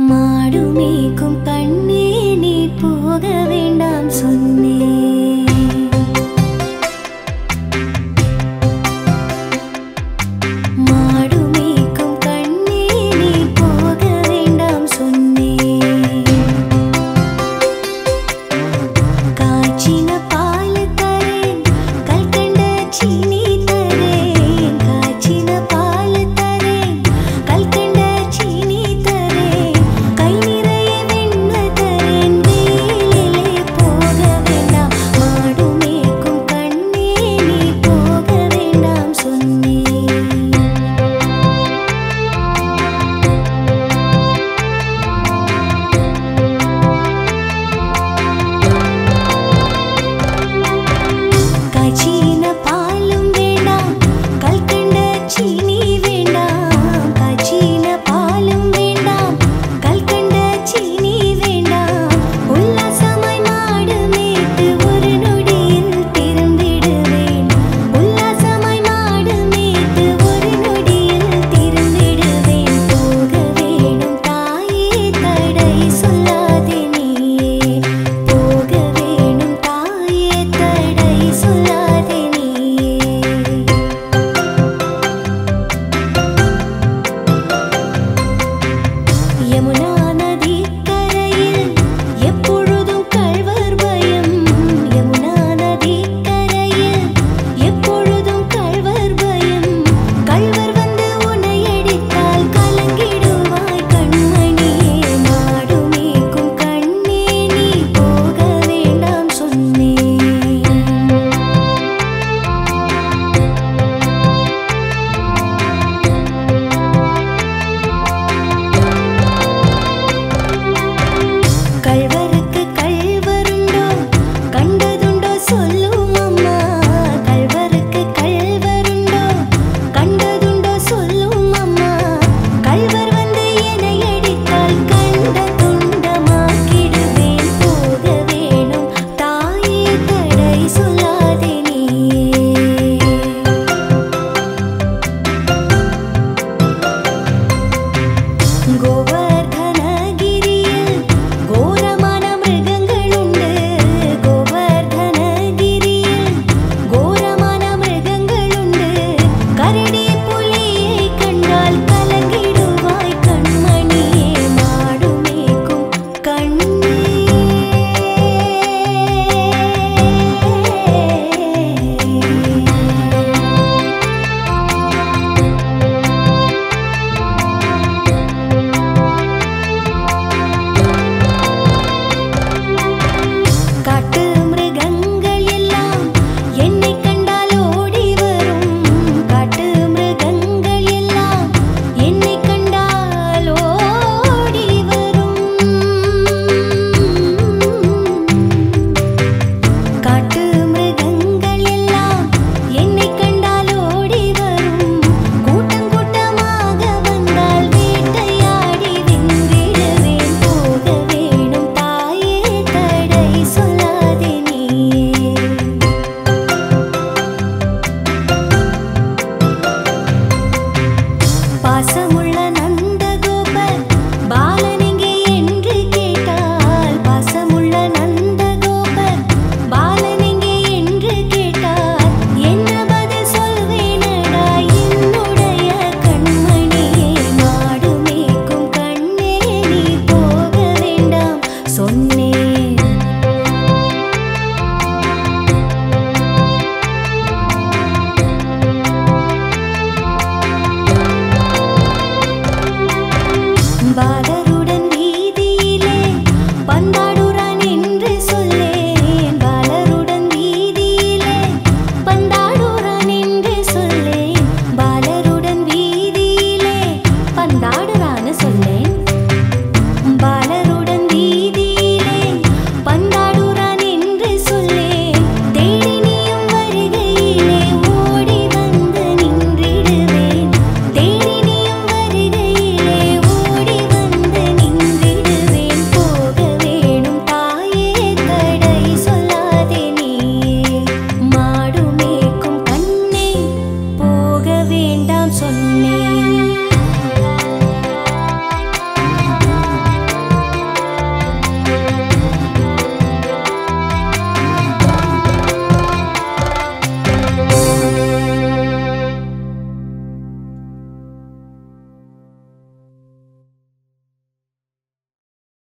माडुमेकुम कण्णे नी पोग वेंडाम सोन्ने।